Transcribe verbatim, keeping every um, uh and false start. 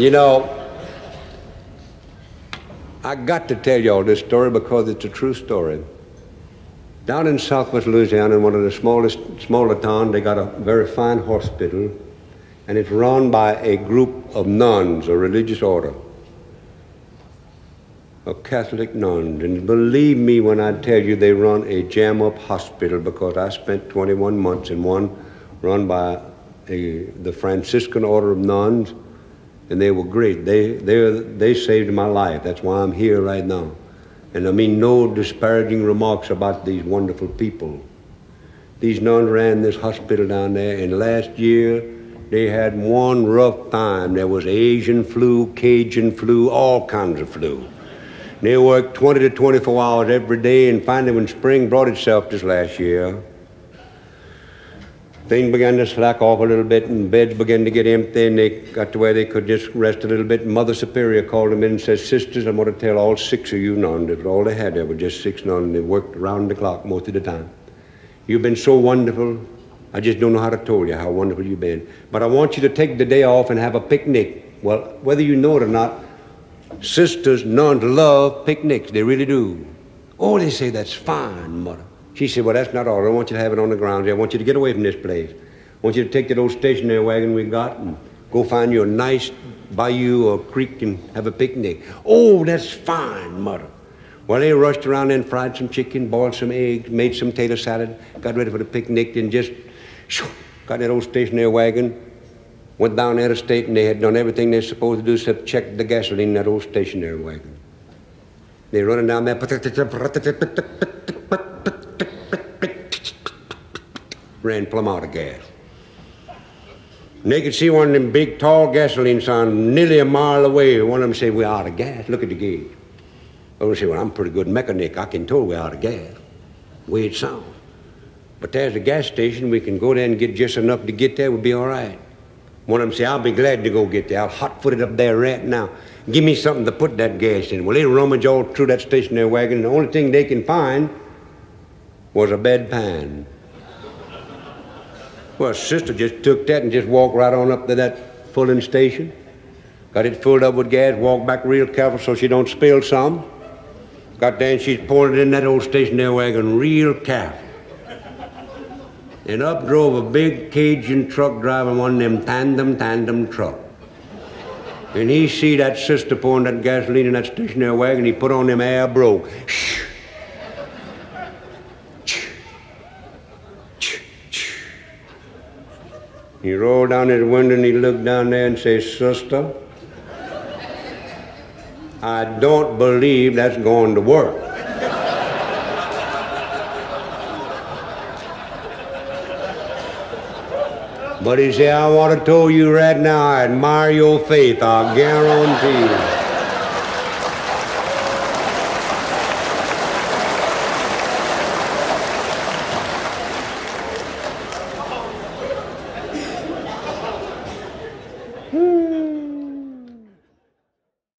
You know, I got to tell y'all this story because it's a true story. Down in Southwest Louisiana, in one of the smallest, smaller towns, they got a very fine hospital, and it's run by a group of nuns, a religious order, of Catholic nuns. And believe me when I tell you they run a jam-up hospital, because I spent twenty-one months in one run by a, the Franciscan order of nuns, and they were great. They, they, they saved my life. That's why I'm here right now. And I mean no disparaging remarks about these wonderful people. These nuns ran this hospital down there, and last year they had one rough time. There was Asian flu, Cajun flu, all kinds of flu. They worked twenty to twenty-four hours every day, and finally when spring brought itself this last year, things began to slack off a little bit, and beds began to get empty, and they got to where they could just rest a little bit. Mother Superior called them in and said, "Sisters, I'm going to tell all six of you nuns," that all they had there were just six nuns, and they worked round the clock most of the time. "You've been so wonderful. I just don't know how to tell you how wonderful you've been. But I want you to take the day off and have a picnic." Well, whether you know it or not, sisters, nuns love picnics. They really do. "Oh," they say, "that's fine, Mother." She said, "Well, that's not all. I don't want you to have it on the grounds. I want you to get away from this place. I want you to take that old stationary wagon we got and go find you a nice bayou or creek and have a picnic." "Oh, that's fine, Mother." Well, they rushed around and fried some chicken, boiled some eggs, made some tater salad, got ready for the picnic, and just shoo, got that old stationary wagon, went down interstate, and they had done everything they were supposed to do except check the gasoline in that old stationary wagon. They running down there, ran plumb out of gas. And they could see one of them big, tall gasoline signs nearly a mile away. One of them said, "We're out of gas. Look at the gauge." The other said, "Well, I'm a pretty good mechanic. I can tell we're out of gas, the way it sounds. But there's a gas station. We can go there and get just enough to get there. We'll be all right." One of them said, "I'll be glad to go get there. I'll hot-foot it up there right now. Give me something to put that gas in." Well, they rummage all through that stationary wagon, and the only thing they can find was a bedpan. Well, sister just took that and just walked right on up to that filling station, got it filled up with gas, walked back real careful so she don't spill some. Got there and she's pouring it in that old stationary wagon real careful. And up drove a big Cajun truck driver, one of them tandem, tandem truck. And he see that sister pouring that gasoline in that stationary wagon, he put on them air broke. Shh. He rolled down his window and he looked down there and said, "Sister, I don't believe that's going to work." But he said, "I want to tell you right now, I admire your faith, I guarantee you."